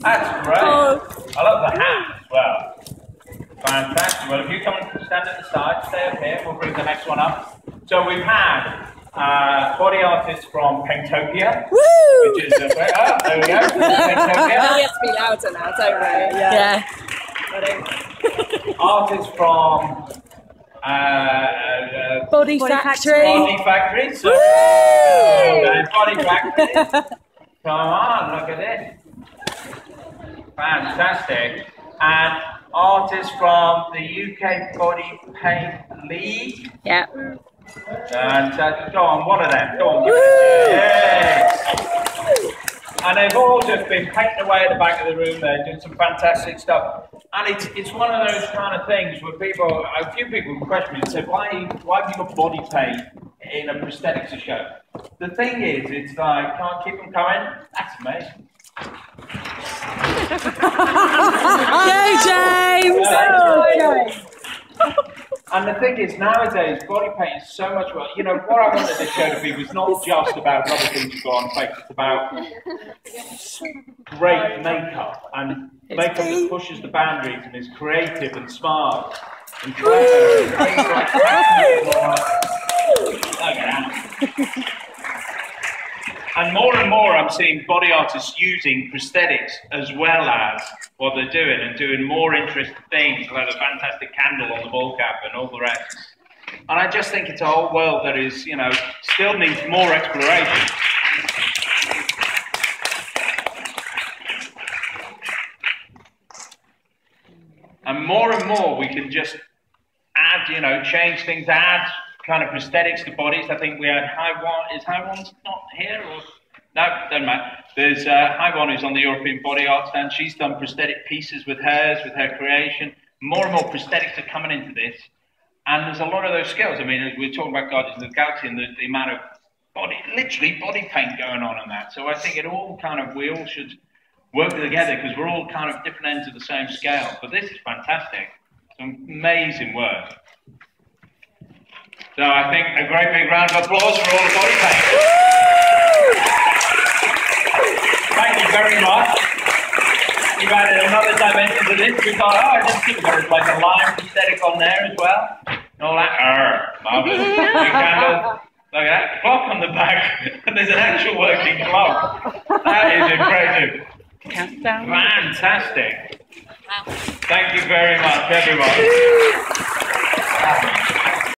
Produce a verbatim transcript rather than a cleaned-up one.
That's great. Oh. I love the hat as well. Fantastic. Well, if you come and stand at the side, stay up here, we'll bring the next one up. So we've had uh, body artists from Pentopia. Woo! Which is a great, oh, there we go. Pentopia. Oh, we have to be louder now, don't we? Yeah. yeah. Artists from uh, uh, Body, Body Factory. Body Factory. So, uh, Body Factory. Come on, look at this. Fantastic. And artists from the U K Body Paint League. Yeah. And uh, go on, one of them. Go on. Yes. And they've all just been painting away at the back of the room there, doing some fantastic stuff. And it's it's one of those kind of things where people, a few people question me and said, why why have you got body paint in a prosthetics show? The thing is, it's like, can't keep them coming. That's amazing. Yay, James! Yeah, James. And the thing is, nowadays, body paint is so much more. You know, what I wanted to show to people is not just about other things you've got on face, it's about great makeup and makeup that pushes the boundaries and is creative and smart and creative. Look at that. And more and more I'm seeing body artists using prosthetics as well as what they're doing and doing more interesting things, like a fantastic candle on the ball cap and all the rest. And I just think it's a whole world that is, you know, still needs more exploration. And more and more we can just add, you know, change things, add kind of prosthetics to bodies. I think we had Hiwon. Is Hiwon's not here? Or no, don't matter. There's uh, Hiwon who's on the European Body Art stand. She's done prosthetic pieces with hers, with her creation. More and more prosthetics are coming into this, and there's a lot of those skills. I mean, we're talking about Guardians of the Galaxy and the, the amount of body, literally body paint going on on that. So I think it all kind of, we all should work together because we're all kind of different ends of the same scale. But this is fantastic. Some amazing work. So I think a great big round of applause for all the body painters. Thank you very much. You've added another dimension to this. We thought, oh, I didn't think there was like a lime aesthetic on there as well. And all that, err, marvellous. Big candle. Look at that clock on the back. And there's an actual working clock. That is impressive. Countdown. Fantastic. Wow. Thank you very much, everyone.